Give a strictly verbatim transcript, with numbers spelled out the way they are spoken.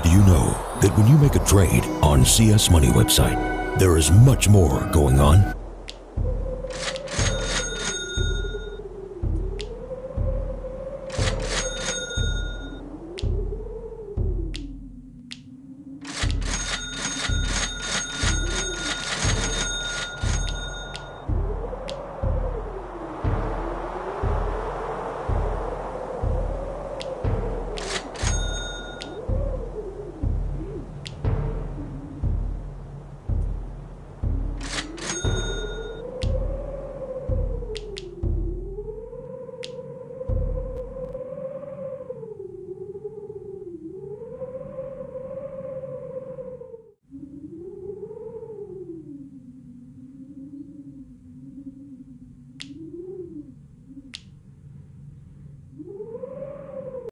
Did you know that when you make a trade on C S Money website, there is much more going on?